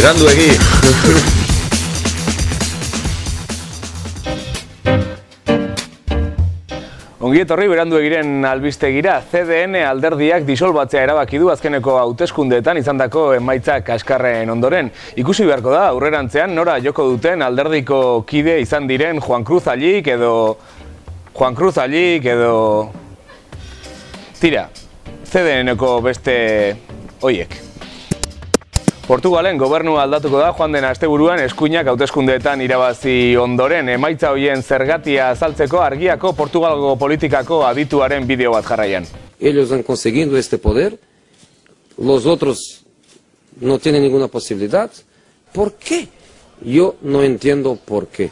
Beranduegi. Ongi etorri Beranduegiren albistegira, CDN alderdiak disolbatzea erabaki du azkeneko hauteskundeetan izandako emaitzak azkarren ondoren. Ikusi beharko da aurrerantzean nora joko duten alderdiko kide izan diren Juan Cruz Allik edo tira, CDNeko beste oiek. Portugalen gobernua aldatuko da joan den asteburuan eskuinak hauteskundeetan irabazi ondoren. Emaitza hoien zergatia azaltzeko argiako Portugalgo politikako adituaren bideo bat jarraian. Ellos han conseguido este poder, los otros no tienen ninguna posibilidad. ¿Por qué? Yo no entiendo por qué.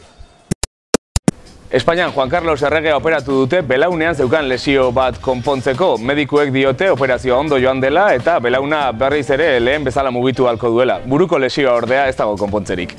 Espainian Juan Carlos Errege operatu dute belaunean zeukan lesio bat konpontzeko. Medikuek diote operazioa ondo joan dela eta belauna berriz ere lehen bezala mugitu halko duela. Buruko lesioa ordea ez dago konpontzerik.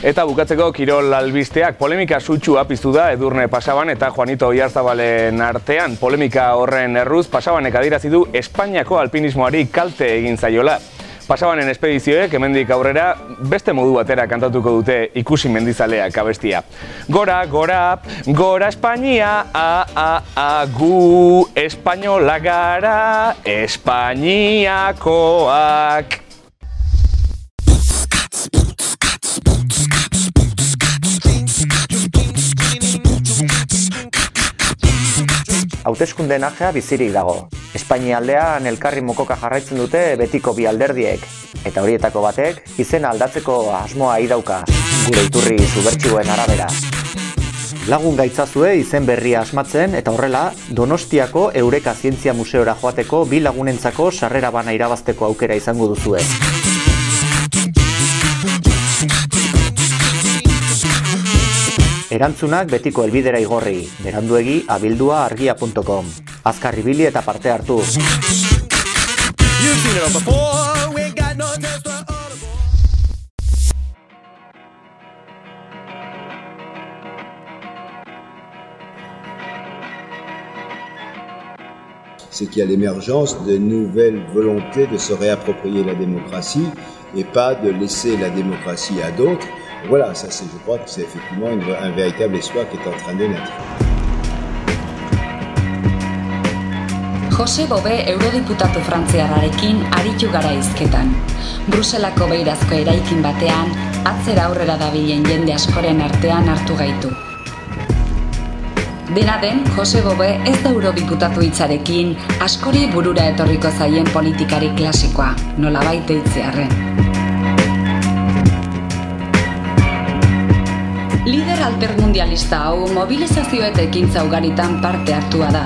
Eta bukatzeko kirol albisteak polemika sutxua piztu da Edurne Pasaban eta Juanito Oiarzabalen artean. Polemika horren erruz Pasabanek adierazi du Espainiako alpinismoari kalte egin zaiola. Pasabanen espedizioek hemendik aurrera beste modu batera kantatuko dute ikusi mendizaleak abestia. Gora, gora, gora Espainia, a, gu, espainola gara, Espainiakoak. Hauteskundeen ajea bizirik dago. Espainia aldean elkarri mokoka jarraitzen dute betiko bi alderdiek, eta horietako batek izena aldatzeko asmoa idauka, gure iturri zubertsioen arabera. Lagun gaitzazue izen berria asmatzen eta horrela Donostiako Eureka Zientzia Museora joateko bi lagunentzako sarrera bana irabazteko aukera izango duzue. Erantzunak betiko helbidera igorri, beranduegi@argia.com. Azkar ibili eta parte hartu. C'est qu'il y a l'émergence de nouvelles volontés de se réapproprier la démocratie et pas de laisser la démocratie à d'autres. Voilà, ça c'est, je crois que c'est effectivement un véritable espoir qui est en train de naître. José Bové eurodiputatu frantziarrarekin aritu gara hizketan. Bruselako beirazko eraikin batean, atzera aurrera dabilen jende askoren artean hartu gaitu. Dena den, José Bové ez da eurodiputatu hitzarekin askori burura etorriko zaien politikari klasikoa, nolabait deitzearren. Lider altermundialista hau mobilizazio eta ekintza ugaritan parte hartua da.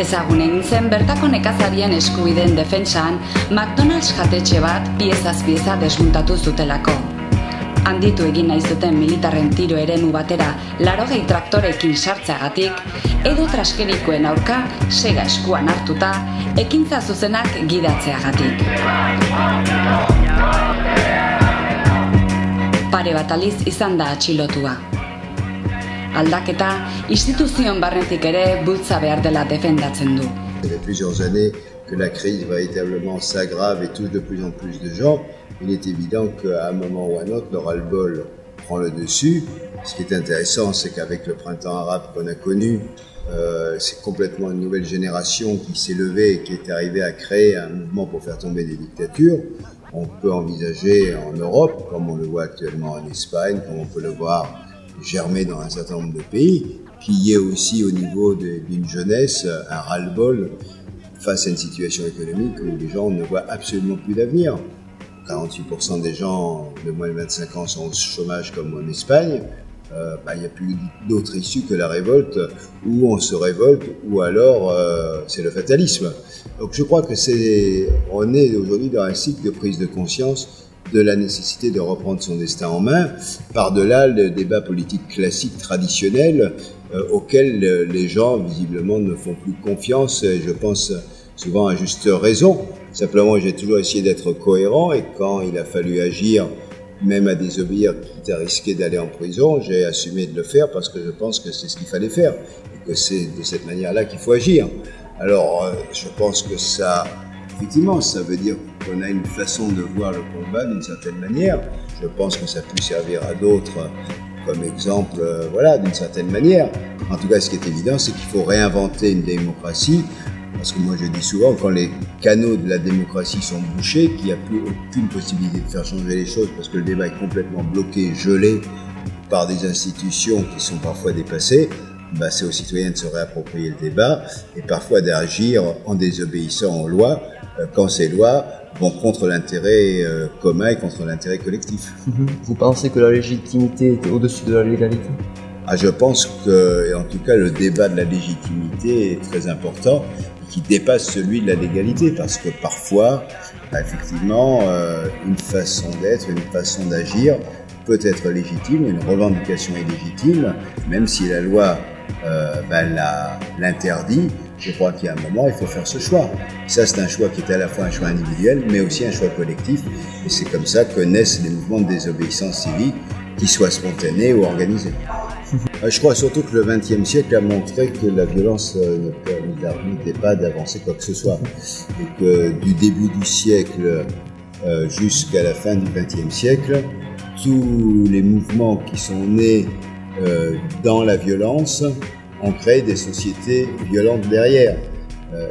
Ezagun egin zen bertako nekazarien eskubideen defentsan McDonald's jatetxe bat piezaz-pieza desmuntatu zutelako. Handitu egin nahi zuten militarren tiro eremu batera 80 traktorekin sartzeagatik, edo traskerikoen aurka sega eskuan hartuta ekintza zuzenak gidatzeagatik. Pare bat aliz izan da atxilotua. Aldaketa, instituzion barretik ere bultza behar dela defendatzen du. Il y a plusieurs années que la crise véritablement s'aggrave et touche de plus en plus de gens. Il est évident qu'à un moment ou à un autre, le ras-le-bol prend le dessus. Ce qui est intéressant, c'est qu'avec le printemps arabe qu'on a connu, c'est complètement une nouvelle génération qui s'est levée et qui est arrivée à créer un mouvement pour faire tomber des dictatures. On peut envisager en Europe, comme on le voit actuellement en Espagne, comme on peut le voir germer dans un certain nombre de pays, qu'il y ait aussi au niveau d'une jeunesse un ras-le-bol face à une situation économique où les gens ne voient absolument plus d'avenir. 48% des gens de moins de 25 ans sont au chômage comme en Espagne. Il n'y a plus d'autre issue que la révolte, ou on se révolte, ou alors c'est le fatalisme. Donc je crois que on est aujourd'hui dans un cycle de prise de conscience de la nécessité de reprendre son destin en main, par-delà le débat politique classique traditionnel auquel les gens visiblement ne font plus confiance, et je pense souvent à juste raison. Simplement j'ai toujours essayé d'être cohérent, et quand il a fallu agir, même à désobéir, quitte à risquer d'aller en prison, j'ai assumé de le faire parce que je pense que c'est ce qu'il fallait faire et que c'est de cette manière-là qu'il faut agir. Alors, je pense que ça effectivement, ça veut dire qu'on a une façon de voir le combat d'une certaine manière. Je pense que ça peut servir à d'autres comme exemple, voilà, d'une certaine manière. En tout cas, ce qui est évident, c'est qu'il faut réinventer une démocratie. Parce que moi, je dis souvent, quand les canaux de la démocratie sont bouchés, qu'il n'y a plus aucune possibilité de faire changer les choses parce que le débat est complètement bloqué, gelé par des institutions qui sont parfois dépassées, bah, c'est aux citoyens de se réapproprier le débat et parfois d'agir en désobéissant aux lois quand ces lois vont contre l'intérêt commun et contre l'intérêt collectif. Vous pensez que la légitimité est au-dessus de la légalité ? Ah, je pense que, et en tout cas, le débat de la légitimité est très important, qui dépasse celui de la légalité, parce que parfois, effectivement, une façon d'être, une façon d'agir peut être légitime, une revendication est légitime, même si la loi l'interdit. Je crois qu'il y a un moment, il faut faire ce choix. Ça, c'est un choix qui est à la fois un choix individuel, mais aussi un choix collectif. Et c'est comme ça que naissent les mouvements de désobéissance civique, qu'ils soient spontanés ou organisés. Je crois surtout que le XXe siècle a montré que la violence ne permettait pas d'avancer quoi que ce soit. Et que du début du siècle jusqu'à la fin du XXe siècle, tous les mouvements qui sont nés dans la violence ont créé des sociétés violentes derrière.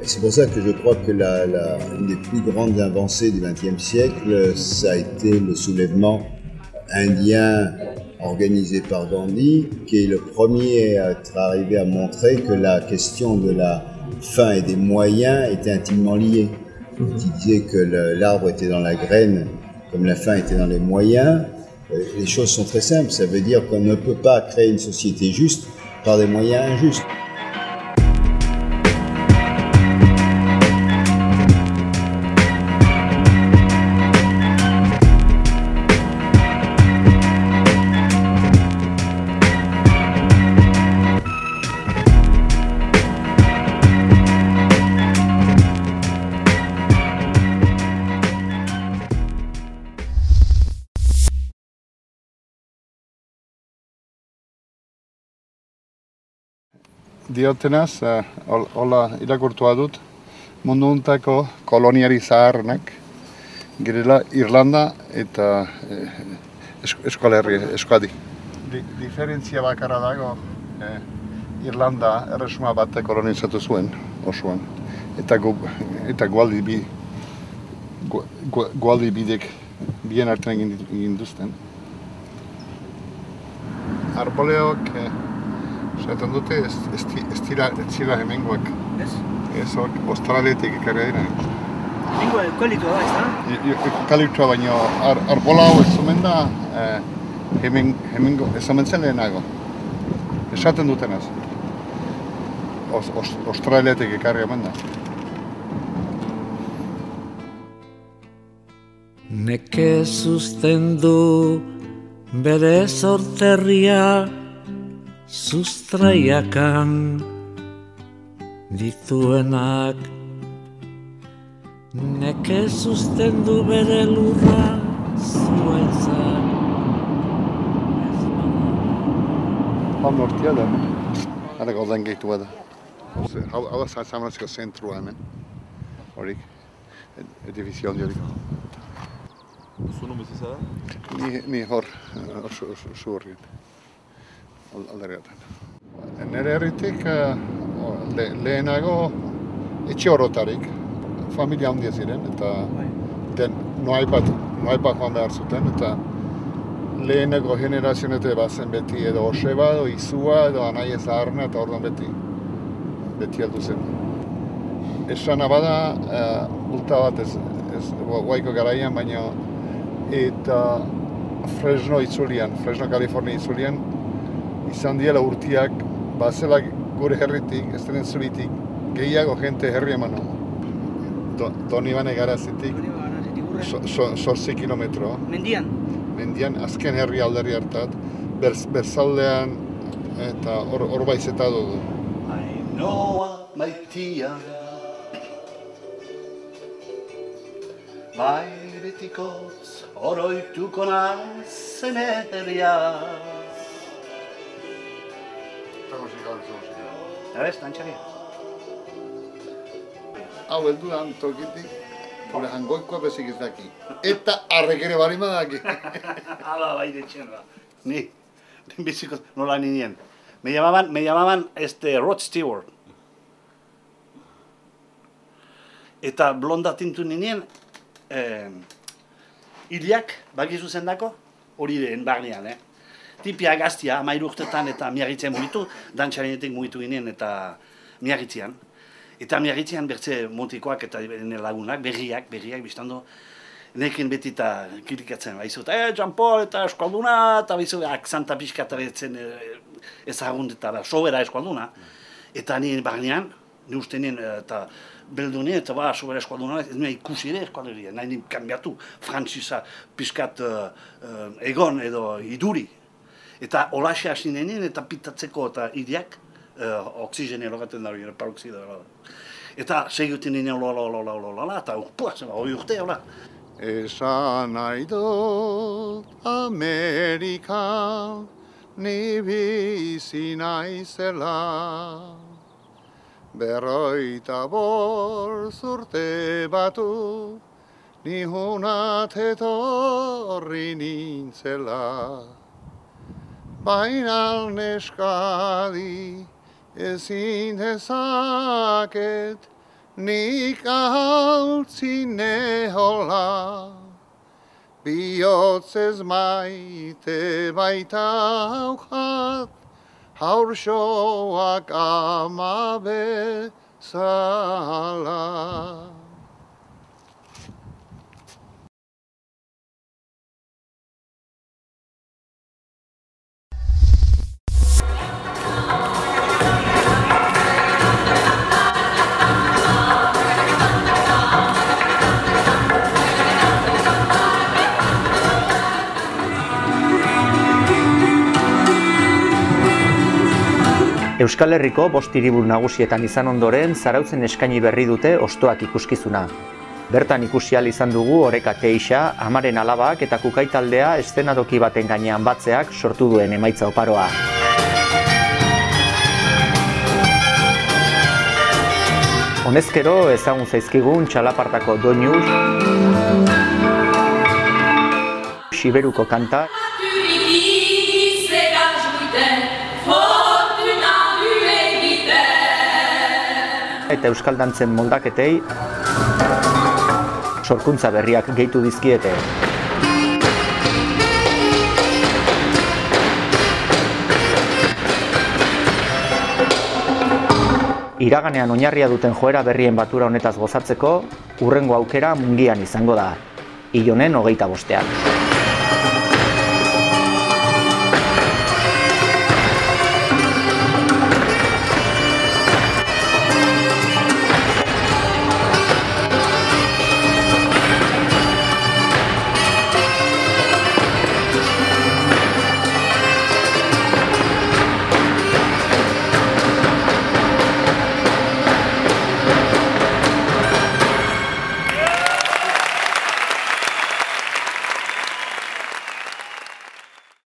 C'est pour ça que je crois que une des plus grandes avancées du XXe siècle, ça a été le soulèvement indien organisé par Gandhi, qui est le premier à être arrivé à montrer que la question de la fin et des moyens était intimement liée. Il disait que l'arbre était dans la graine, comme la fin était dans les moyens. Les choses sont très simples, ça veut dire qu'on ne peut pas créer une société juste par des moyens injustes. Diotenaz, hola irakurtua dut, mundu hontako koloniari zaharrenak, girela Irlanda eta Euskal Herria, Euskadi. Diferentzia bakarra dago, Irlanda erresuma bat kolonizatu zuen, osoan. Eta gualdi bidek bien hartan egin duzten. Arboleok, zaten dute ez dira Hemingwayek, ez Australiatik ekarri dira. Hemingway eukaliptoa da, ez da? Eukaliptoa baino, arbola hau ez omen da Hemingway, ez omen zen lehenago. Esaten duten ez. Australiatik ekarri omen da. Nekez uzten du bere sorterria sustraiakan dituenak, nekez uzten du bere lurra zuaitzak. Hau nortia da, ara gauzan gehitua da. Hau da San Francisco zentruan, horik, edifizio hori horik. Zunu bezizada? Ni hor, zu horrien. Aldarriatan. Nere herritik lehenago etxe horotarik, familia handia ziren eta noaipat joan behar zuten eta leheneko generazionete bazen beti edo oseba, edo izua, edo anaia zaharna eta orduan beti aldu zen. Esana bada, ulta bat ez guaiko garaian, baina eta Fresno, Kalifornia itzulian, izan diela urtiak, bazelak gure herritik, ez denen zuritik, gehiago jente herri eman hau. Donibane garazitik, 8 kilometro. Mendian? Mendian, azken herri alderri hartat, berzaldean eta hor baizeta dugu. Ainoa maitia, mairitikoz oroituko nazen herria. Eta ez, dantxaria. Hau, eldudan tokitik, Gure hangoikoa bezik ez daki. Eta arrekere barima daki. Hala, bai detxen da. Ni, biziko nola ninien. Me llamaban Rod Stewart. Eta blonda tintu ninien, iliak, bakizu zendako, hori den barnean, tipia gaztia, 13 urtetan eta Miarritzean mugitu, dantxarinetik mugitu ginen eta Miarritzean. Eta Miarritzean bertze mutikoak eta lagunak, berriak, biztando, nekin beti eta kilikatzen, baizu, Jean-Paul eta eskualduna, eta baizu, aksanta pixka eta bertzen ezagunt eta sobera eskualduna. Eta nien barnean, ni ustenien eta beldunien, eta ba, sobera eskualduna, ez nuen ikusi ere eskualduria, nahi nien kanbiatu, frantzisa pixkat egon edo iduri. Eta olaxe hasi nenien eta pitatzeko eta iriak oxigenia logaten da hori, paroxida da. Eta segiten nenien lola, eta urpua, hori urte, hola. Esan nahi dut Amerika nibizi naizela. 45 urte batu nihunat etorri nintzela. Baina neskadi ezin dezaket nik ahaltzin nehola. Biotz ez maite baita aukat, haursoak ama bezala. Euskal Herriko 5 hiriburu nagusietan izan ondoren Zarautzen eskaini berri dute Hostoak ikuskizuna. Bertan ikusi ahal izan dugu Oreka Keixa, Amaren Alabak eta Kukai taldea eszenadoki baten gainean batzeak sortu duen emaitza oparoa. Honezkero ezagun zaizkigun txalapartako doinu, Siberuko kanta, eta euskal dantzen moldaketei sorkuntza berriak gehitu dizkiete. Iraganean oinarria duten joera berrien batura honetaz gozatzeko, hurrengo aukera Mungian izango da, ilonen 25ean.